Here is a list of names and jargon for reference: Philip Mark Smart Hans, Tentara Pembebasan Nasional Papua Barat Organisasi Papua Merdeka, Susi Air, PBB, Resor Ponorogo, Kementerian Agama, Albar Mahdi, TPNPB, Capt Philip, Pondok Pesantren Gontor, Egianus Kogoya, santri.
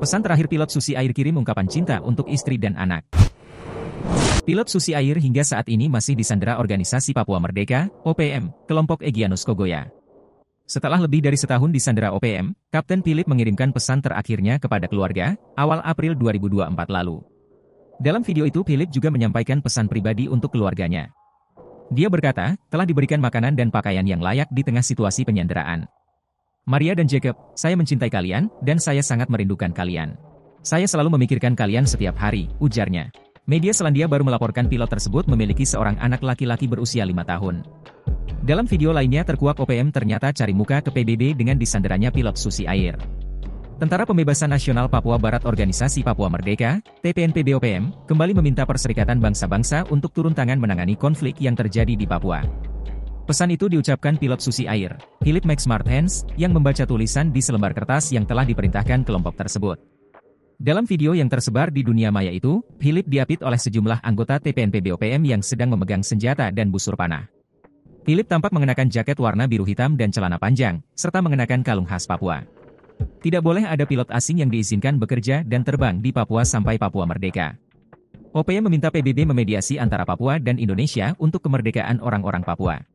Pesan terakhir pilot Susi Air kirim ungkapan cinta untuk istri dan anak. Pilot Susi Air hingga saat ini masih disandera Organisasi Papua Merdeka, OPM, kelompok Egianus Kogoya. Setelah lebih dari setahun disandera OPM, Kapten Philip mengirimkan pesan terakhirnya kepada keluarga, awal April 2024 lalu. Dalam video itu Philip juga menyampaikan pesan pribadi untuk keluarganya. Dia berkata, telah diberikan makanan dan pakaian yang layak di tengah situasi penyanderaan. Maria dan Jacob, saya mencintai kalian, dan saya sangat merindukan kalian. Saya selalu memikirkan kalian setiap hari, ujarnya. Media Selandia baru melaporkan pilot tersebut memiliki seorang anak laki-laki berusia 5 tahun. Dalam video lainnya terkuak OPM ternyata cari muka ke PBB dengan disanderanya pilot Susi Air. Tentara Pembebasan Nasional Papua Barat Organisasi Papua Merdeka, TPNPB OPM, kembali meminta Perserikatan Bangsa-Bangsa untuk turun tangan menangani konflik yang terjadi di Papua. Pesan itu diucapkan pilot Susi Air, Philip Mark Smart Hans, yang membaca tulisan di selembar kertas yang telah diperintahkan kelompok tersebut. Dalam video yang tersebar di dunia maya itu, Philip diapit oleh sejumlah anggota TPNPB OPM yang sedang memegang senjata dan busur panah. Philip tampak mengenakan jaket warna biru hitam dan celana panjang, serta mengenakan kalung khas Papua. Tidak boleh ada pilot asing yang diizinkan bekerja dan terbang di Papua sampai Papua Merdeka. OPM meminta PBB memediasi antara Papua dan Indonesia untuk kemerdekaan orang-orang Papua.